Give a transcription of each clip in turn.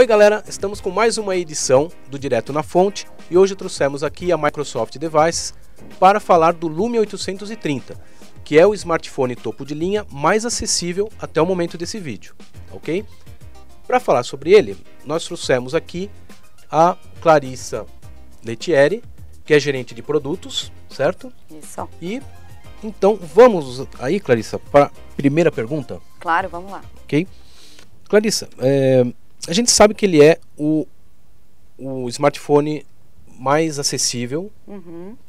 Oi galera, estamos com mais uma edição do Direto na Fonte e hoje trouxemos aqui a Microsoft Devices para falar do Lumia 830, que é o smartphone topo de linha mais acessível até o momento desse vídeo, ok? Para falar sobre ele, nós trouxemos aqui a Clarissa Lettieri, que é gerente de produtos, certo? Isso. E então vamos aí, Clarissa, para a primeira pergunta? Claro, vamos lá. Ok? Clarissa, a gente sabe que ele é o smartphone mais acessível,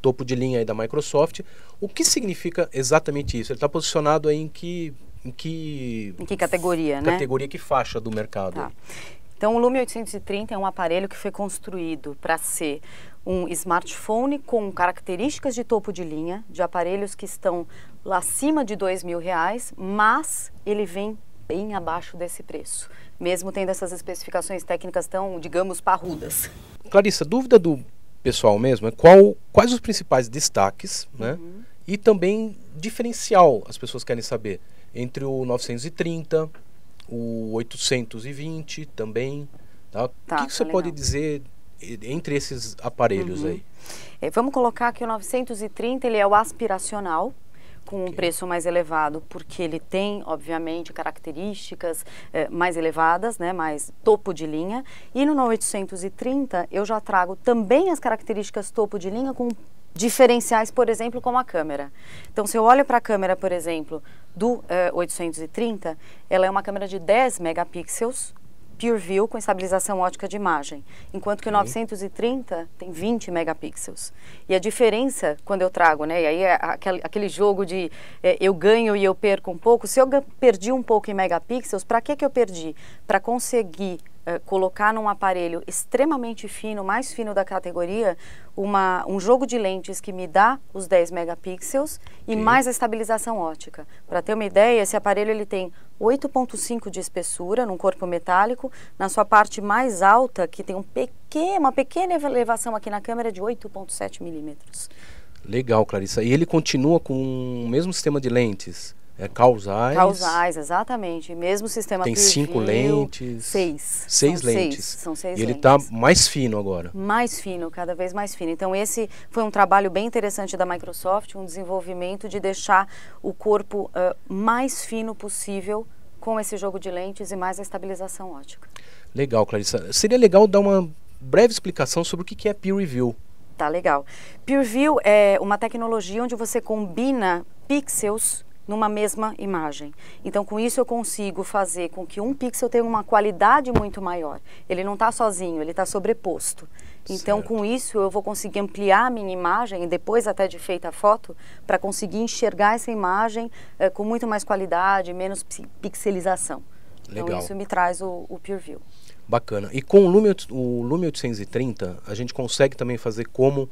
topo de linha aí da Microsoft. O que significa exatamente isso? Ele está posicionado aí em que categoria, né? Categoria, que faixa do mercado? Tá. Então, o Lumia 830 é um aparelho que foi construído para ser um smartphone com características de topo de linha, de aparelhos que estão lá acima de R$2.000, mas ele vem bem abaixo desse preço, mesmo tendo essas especificações técnicas tão, digamos, parrudas. Clarissa, dúvida do pessoal mesmo é quais os principais destaques, né? E também diferencial, as pessoas querem saber, entre o 930, o 820 também, tá? O que você pode dizer entre esses aparelhos aí? Vamos colocar que o 930 ele é o aspiracional, com um preço mais elevado, porque ele tem, obviamente, características mais elevadas, né, mais topo de linha. E no 830 eu já trago também as características topo de linha com diferenciais, por exemplo, como a câmera. Então, se eu olho para a câmera, por exemplo, do 830, ela é uma câmera de 10 megapixels, PureView, com estabilização ótica de imagem, enquanto que o 930 tem 20 megapixels. E a diferença, quando eu trago, né, e aí é aquele jogo de eu ganho e eu perco um pouco, se eu perdi um pouco em megapixels, para que eu perdi? Para conseguir colocar num aparelho extremamente fino, mais fino da categoria, um jogo de lentes que me dá os 10 megapixels e mais a estabilização ótica. Para ter uma ideia, esse aparelho ele tem 8.5 de espessura, num corpo metálico, na sua parte mais alta, que tem uma pequena elevação aqui na câmera de 8.7 milímetros. Legal, Clarissa. E ele continua com o mesmo sistema de lentes? É causais. Causais, exatamente. Mesmo sistema PureView. Tem 5 lentes. 6. 6 lentes. São 6 lentes. E ele está mais fino agora. Mais fino, cada vez mais fino. Então esse foi um trabalho bem interessante da Microsoft, um desenvolvimento de deixar o corpo mais fino possível com esse jogo de lentes e mais a estabilização ótica. Legal, Clarissa. Seria legal dar uma breve explicação sobre o que é PureView. Tá legal. PureView é uma tecnologia onde você combina pixels numa mesma imagem. Então, com isso eu consigo fazer com que um pixel tenha uma qualidade muito maior. Ele não está sozinho, ele está sobreposto. Então, com isso eu vou conseguir ampliar a minha imagem, depois até de feita a foto, para conseguir enxergar essa imagem com muito mais qualidade, menos pixelização. Legal. Então, isso me traz o PureView. Bacana. E com o Lumia 830, a gente consegue também fazer como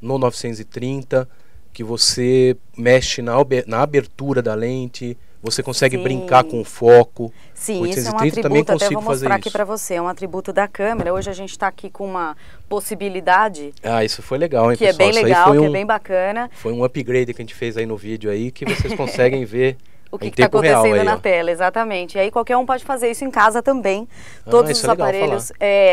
no 930, que você mexe na abertura da lente, você consegue brincar com o foco. Sim, 830, isso é um atributo, também consigo até vou mostrar aqui para você, é um atributo da câmera. Hoje a gente está aqui com uma possibilidade. Ah, isso foi legal, hein, que pessoal? É bem legal, que é bem bacana. Foi um upgrade que a gente fez aí no vídeo aí, que vocês conseguem ver o que está acontecendo aí, na tela, exatamente. E aí qualquer um pode fazer isso em casa também. Todos os aparelhos,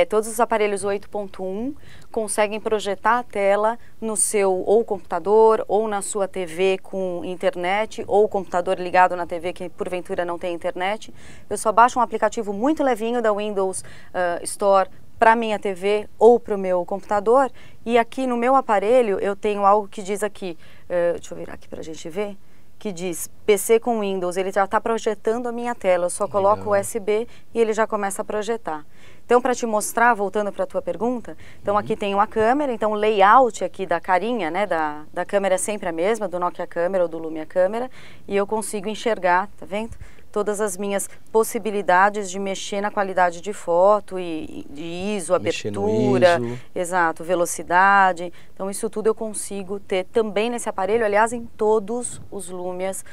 todos os aparelhos 8.1 conseguem projetar a tela no seu ou computador ou na sua TV com internet, ou computador ligado na TV que porventura não tem internet. Eu só baixo um aplicativo muito levinho da Windows Store para minha TV ou para o meu computador, e aqui no meu aparelho eu tenho algo que diz aqui, deixa eu virar aqui para a gente ver, que diz PC com Windows, ele já está projetando a minha tela, eu só coloco o USB e ele já começa a projetar. Então, para te mostrar, voltando para a tua pergunta, então aqui tem uma câmera, então o layout aqui da carinha, né, da câmera é sempre a mesma, do Nokia câmera ou do Lumia câmera, e eu consigo enxergar, tá vendo? Todas as minhas possibilidades de mexer na qualidade de foto, e de ISO, abertura, exato, velocidade. Então isso tudo eu consigo ter também nesse aparelho, aliás, em todos os Lumias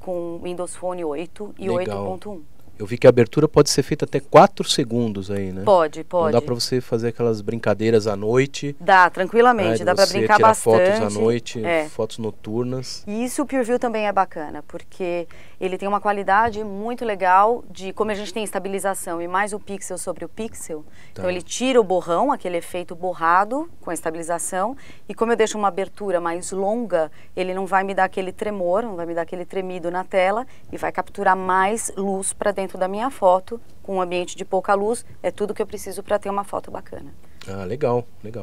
com Windows Phone 8 e 8.1. Eu vi que a abertura pode ser feita até 4 segundos aí, né? Pode. Então dá pra você fazer aquelas brincadeiras à noite. Dá, tranquilamente. Né? Dá pra brincar bastante. Fotos à noite, fotos noturnas. E isso o PureView também é bacana, porque ele tem uma qualidade muito legal de... Como a gente tem estabilização e mais o pixel sobre o pixel, então ele tira o borrão, aquele efeito borrado com a estabilização. E como eu deixo uma abertura mais longa, ele não vai me dar aquele tremor, não vai me dar aquele tremido na tela e vai capturar mais luz pra dentro da minha foto, com um ambiente de pouca luz, é tudo que eu preciso para ter uma foto bacana. Ah, legal. Muito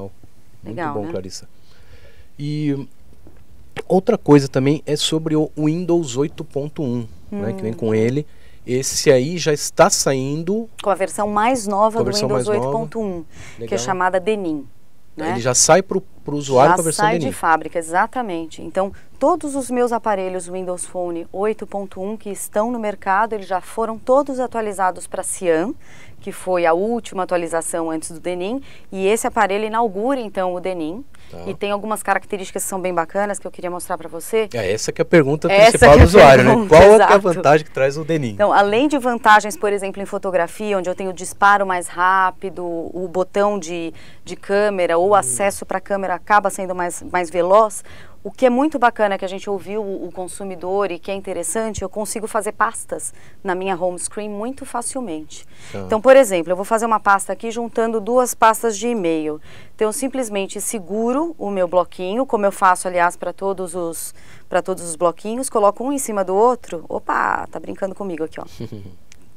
bom, né, Clarissa? E outra coisa também é sobre o Windows 8.1, né, que vem com ele. Esse aí já está saindo... Com a versão mais nova do Windows 8.1, que é chamada Denim. Né? Ele já sai para o usuário com a versão Denim. Já sai de fábrica, exatamente. Então, todos os meus aparelhos Windows Phone 8.1 que estão no mercado, eles já foram todos atualizados para Cyan, que foi a última atualização antes do Denim. E esse aparelho inaugura, então, o Denim. Tá. E tem algumas características que são bem bacanas que eu queria mostrar para você. Essa que é a pergunta principal do usuário, né? Qual é a vantagem que traz o Denim? Então, além de vantagens, por exemplo, em fotografia, onde eu tenho o disparo mais rápido, o botão de câmera ou acesso para a câmera acaba sendo mais veloz, o que é muito bacana que a gente ouviu o consumidor e que é interessante, eu consigo fazer pastas na minha home screen muito facilmente. Então, por exemplo, eu vou fazer uma pasta aqui juntando duas pastas de e-mail. Então, eu simplesmente seguro o meu bloquinho, como eu faço, aliás, para todos os bloquinhos, coloco um em cima do outro. Opa, tá brincando comigo aqui, ó.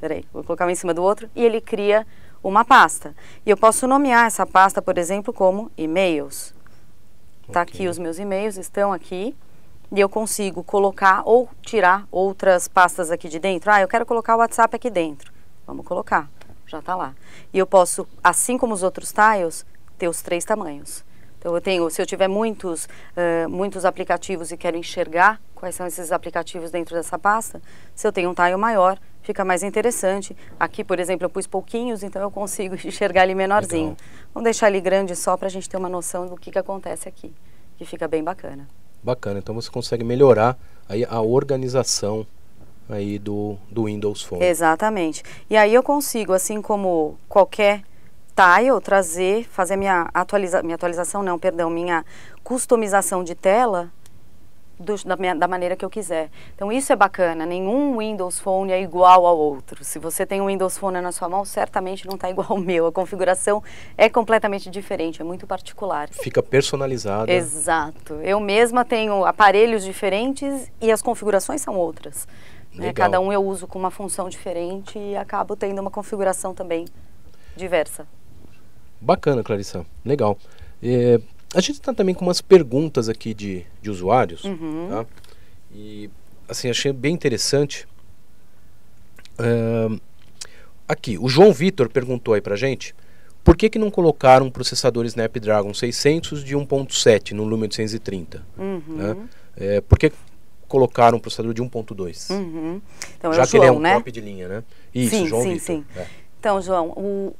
Peraí, vou colocar um em cima do outro e ele cria uma pasta. E eu posso nomear essa pasta, por exemplo, como e-mails. Tá aqui, os meus e-mails estão aqui e eu consigo colocar ou tirar outras pastas aqui de dentro. Ah, eu quero colocar o WhatsApp aqui dentro. Vamos colocar, já tá lá. E eu posso, assim como os outros tiles, ter os 3 tamanhos. Então eu tenho, se eu tiver muitos aplicativos e quero enxergar quais são esses aplicativos dentro dessa pasta, se eu tenho um tile maior, fica mais interessante. Aqui, por exemplo, eu pus pouquinhos, então eu consigo enxergar ele menorzinho. Legal. Vamos deixar ele grande só para a gente ter uma noção do que acontece aqui, que fica bem bacana. Bacana, então você consegue melhorar aí a organização aí do Windows Phone. Exatamente. E aí eu consigo, assim como qualquer tile, trazer, fazer minha customização de tela da maneira que eu quiser. Então isso é bacana, nenhum Windows Phone é igual ao outro. Se você tem um Windows Phone na sua mão, certamente não está igual ao meu. A configuração é completamente diferente, é muito particular. Fica personalizada. Exato. Eu mesma tenho aparelhos diferentes e as configurações são outras. Né? Cada um eu uso com uma função diferente e acabo tendo uma configuração também diversa. Bacana, Clarissa. Legal. A gente está também com umas perguntas aqui de usuários, tá? E, assim, achei bem interessante. Aqui, o João Vitor perguntou aí pra gente, por que não colocaram um processador Snapdragon 600 de 1.7 no Lumia 930? Né? Por que colocaram um processador de 1.2? Então, já que ele é um top de linha, né? Isso, sim, João Vitor. Sim. Então, João,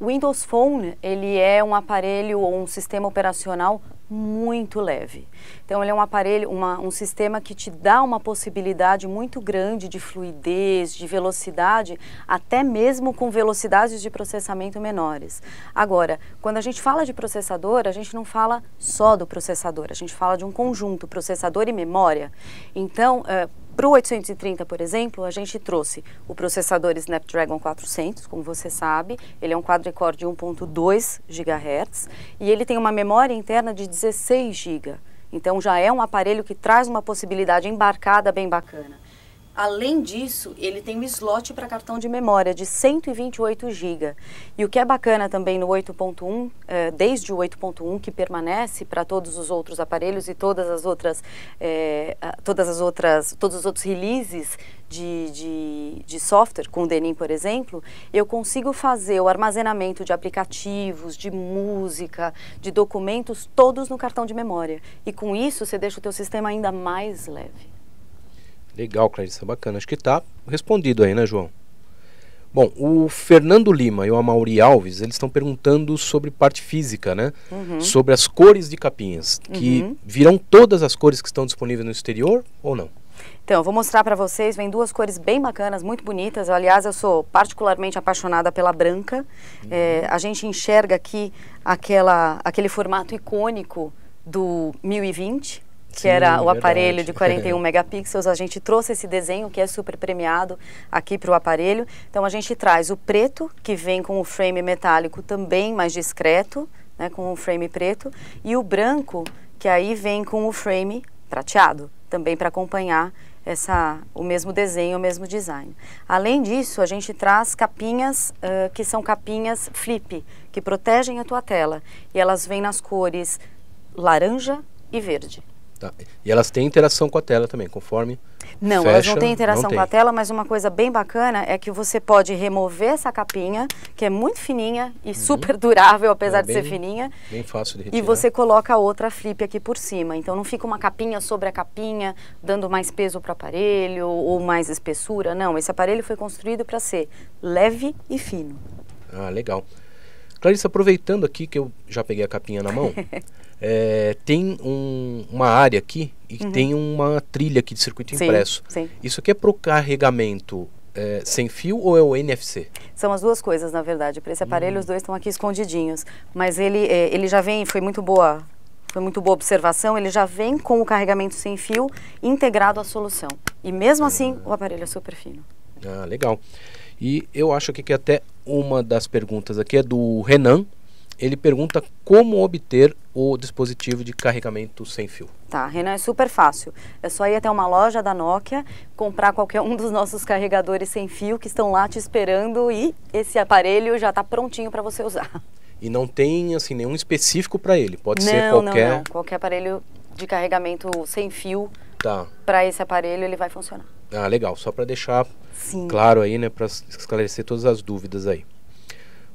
o Windows Phone, ele é um aparelho ou um sistema operacional muito leve. Então, ele é um aparelho, um sistema que te dá uma possibilidade muito grande de fluidez, de velocidade, até mesmo com velocidades de processamento menores. Agora, quando a gente fala de processador, a gente não fala só do processador, a gente fala de um conjunto, processador e memória. Então, para o 830, por exemplo, a gente trouxe o processador Snapdragon 400, como você sabe. Ele é um quadricore de 1.2 GHz e ele tem uma memória interna de 16 GB. Então já é um aparelho que traz uma possibilidade embarcada bem bacana. Além disso, ele tem um slot para cartão de memória de 128 GB. E o que é bacana também no 8.1, desde o 8.1 que permanece para todos os outros aparelhos e todos os outros releases de software, com o Denim, por exemplo, eu consigo fazer o armazenamento de aplicativos, de música, de documentos, todos no cartão de memória. E com isso, você deixa o teu sistema ainda mais leve. Legal, Clarissa, bacana. Acho que está respondido aí, né, João? Bom, o Fernando Lima e o Amauri Alves, eles estão perguntando sobre parte física, né? Sobre as cores de capinhas, que virão todas as cores que estão disponíveis no exterior ou não? Então, eu vou mostrar para vocês, vem duas cores bem bacanas, muito bonitas. Aliás, eu sou particularmente apaixonada pela branca. Uhum. É, a gente enxerga aqui aquele formato icônico do 1020, que sim, era o aparelho de 41 megapixels. A gente trouxe esse desenho, que é super premiado, aqui para o aparelho. Então, a gente traz o preto, que vem com o frame metálico também mais discreto, né, com o frame preto, e o branco, que aí vem com o frame prateado, também para acompanhar o mesmo desenho, o mesmo design. Além disso, a gente traz capinhas que são capinhas flip, que protegem a tua tela. E elas vêm nas cores laranja e verde. Tá. E elas têm interação com a tela também, conforme não, fecha, elas não têm interação com a tela, mas uma coisa bem bacana é que você pode remover essa capinha, que é muito fininha e super durável, apesar de ser fininha. Bem fácil de retirar. E você coloca outra flip aqui por cima. Então não fica uma capinha sobre a capinha, dando mais peso para o aparelho ou mais espessura. Não, esse aparelho foi construído para ser leve e fino. Ah, legal. Clarissa, aproveitando aqui que eu já peguei a capinha na mão, tem uma área aqui e tem uma trilha aqui de circuito impresso. Sim. Isso aqui é para o carregamento sem fio ou é o NFC? São as duas coisas, na verdade. Para esse aparelho, os dois estão aqui escondidinhos. Mas ele já vem, foi muito boa observação, ele já vem com o carregamento sem fio integrado à solução. E mesmo assim, o aparelho é super fino. Ah, legal. E eu acho que até uma das perguntas aqui é do Renan. Ele pergunta como obter o dispositivo de carregamento sem fio. Tá, Renan, é super fácil. É só ir até uma loja da Nokia, comprar qualquer um dos nossos carregadores sem fio que estão lá te esperando e esse aparelho já está prontinho para você usar. E não tem assim nenhum específico para ele? Pode ser qualquer... Não, não. Qualquer aparelho de carregamento sem fio, tá, para esse aparelho ele vai funcionar. Ah, legal. Só para deixar claro aí, né, para esclarecer todas as dúvidas aí.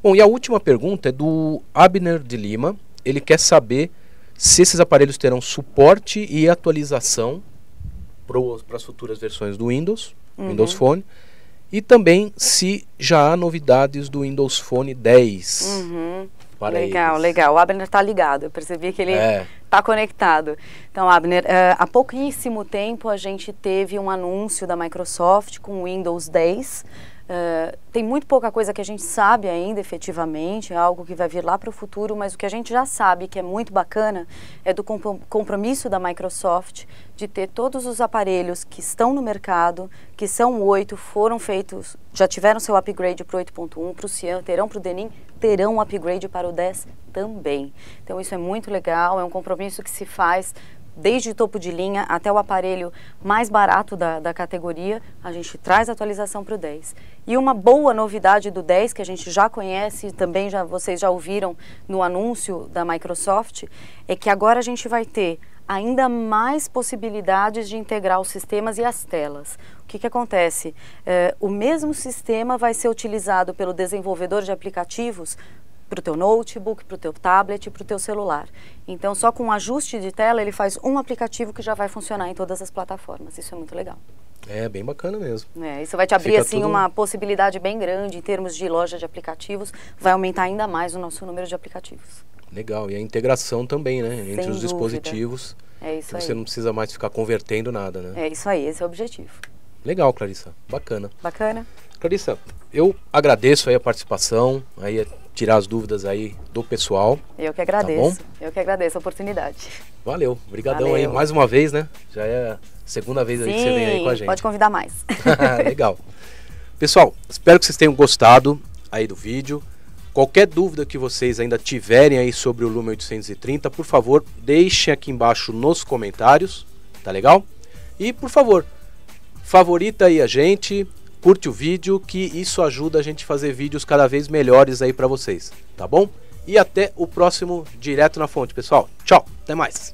Bom, e a última pergunta é do Abner de Lima. Ele quer saber se esses aparelhos terão suporte e atualização para as futuras versões do Windows, Windows Phone, e também se já há novidades do Windows Phone 10. Legal, legal. O Abner está ligado, eu percebi que ele está conectado. Então, Abner, há pouquíssimo tempo a gente teve um anúncio da Microsoft com o Windows 10, tem muito pouca coisa que a gente sabe ainda efetivamente, algo que vai vir lá para o futuro, mas o que a gente já sabe que é muito bacana é do compromisso da Microsoft de ter todos os aparelhos que estão no mercado, que são 8, foram feitos, já tiveram seu upgrade para o 8.1, para o Cyan, terão para o Denim, terão um upgrade para o 10 também. Então isso é muito legal, é um compromisso que se faz desde o topo de linha até o aparelho mais barato da categoria, a gente traz atualização para o 10. E uma boa novidade do 10, que a gente já conhece, também já, vocês já ouviram no anúncio da Microsoft, é que agora a gente vai ter ainda mais possibilidades de integrar os sistemas e as telas. O que acontece? O mesmo sistema vai ser utilizado pelo desenvolvedor de aplicativos para o teu notebook, para o teu tablet, para o teu celular. Então, só com um ajuste de tela, ele faz um aplicativo que já vai funcionar em todas as plataformas. Isso é muito legal. É, bem bacana mesmo. É, isso vai te abrir assim, uma possibilidade bem grande em termos de loja de aplicativos. Vai aumentar ainda mais o nosso número de aplicativos. Legal. E a integração também, né? Entre os dispositivos. É isso aí. Você não precisa mais ficar convertendo nada, né? É isso aí. Esse é o objetivo. Legal, Clarissa. Bacana. Bacana. Clarissa, eu agradeço aí a participação, aí tirar as dúvidas aí do pessoal. Eu que agradeço. Tá bom? Eu que agradeço a oportunidade. Valeu. Obrigadão aí mais uma vez, né? Já é a segunda vez aí que você vem aí com a gente. Pode convidar mais. Legal. Pessoal, espero que vocês tenham gostado aí do vídeo. Qualquer dúvida que vocês ainda tiverem aí sobre o Lumia 830, por favor, deixem aqui embaixo nos comentários, tá legal? E por favor, favorita aí a gente, curte o vídeo, que isso ajuda a gente a fazer vídeos cada vez melhores aí para vocês, tá bom? E até o próximo Direto na Fonte, pessoal. Tchau, até mais.